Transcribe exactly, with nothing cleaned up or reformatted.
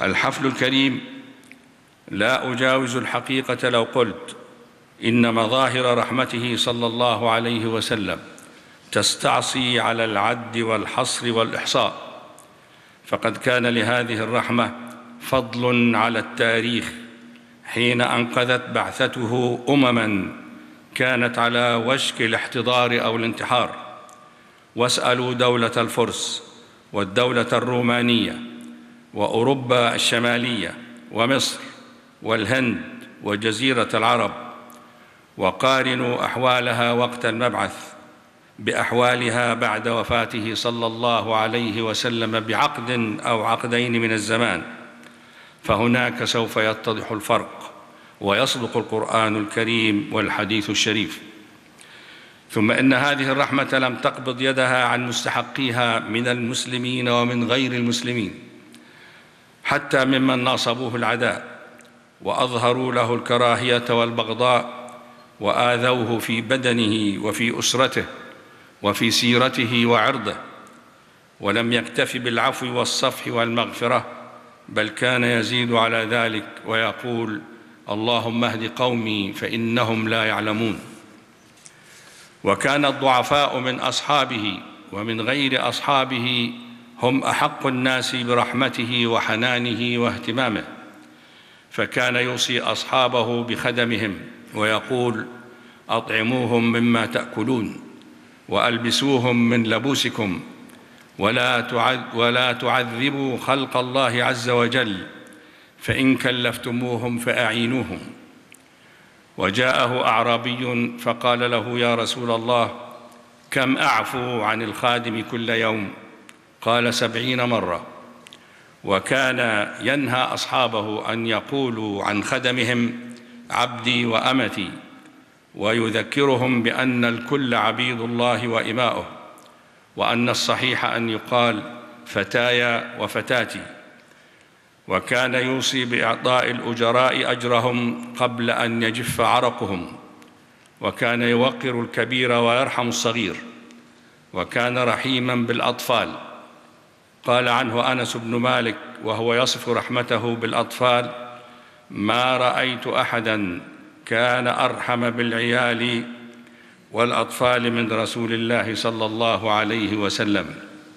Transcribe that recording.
الحفل الكريم. لا أجاوز الحقيقة لو قلت إن مظاهر رحمته صلى الله عليه وسلم تستعصي على العد والحصر والإحصاء، فقد كان لهذه الرحمة فضل على التاريخ حين أنقذت بعثته أمماً كانت على وشك الاحتضار أو الانتحار. واسألوا دولة الفرس والدولة الرومانية وأوروبا الشمالية ومصر والهند وجزيرة العرب، وقارنوا أحوالها وقت المبعث بأحوالها بعد وفاته صلى الله عليه وسلم بعقد أو عقدين من الزمان، فهناك سوف يتضح الفرق ويصدق القرآن الكريم والحديث الشريف. ثم إن هذه الرحمة لم تقبض يدها عن مستحقيها من المسلمين ومن غير المسلمين، حتى ممن ناصبوه العداء وأظهروا له الكراهية والبغضاء وآذوه في بدنه وفي أسرته وفي سيرته وعرضه. ولم يكتف بالعفو والصفح والمغفرة، بل كان يزيد على ذلك ويقول: اللهم اهد قومي فإنهم لا يعلمون. وكان الضعفاء من أصحابه ومن غير أصحابه هم أحق الناس برحمته وحنانه واهتمامه، فكان يوصي أصحابه بخدمهم ويقول: أطعموهم مما تأكلون وألبسوهم من لبوسكم، ولا تعذبوا خلق الله عز وجل، فإن كلفتموهم فأعينوهم. وجاءه أعرابي فقال له: يا رسول الله، كم أعفو عن الخادم كل يوم؟ قال: سبعين مرة. وكان ينهى أصحابه أن يقولوا عن خدمهم عبدي وأمتي، ويذكرهم بأن الكل عبيد الله وإماؤه، وأن الصحيح أن يقال فتايا وفتاتي. وكان يوصي بإعطاء الأجراء أجرهم قبل أن يجف عرقهم، وكان يوقر الكبير ويرحم الصغير، وكان رحيماً بالأطفال. قال عنه أنس بن مالك وهو يصف رحمته بالأطفال: ما رأيت أحداً كان أرحم بالعيال والأطفال من رسول الله صلى الله عليه وسلم.